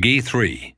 Peggy 3.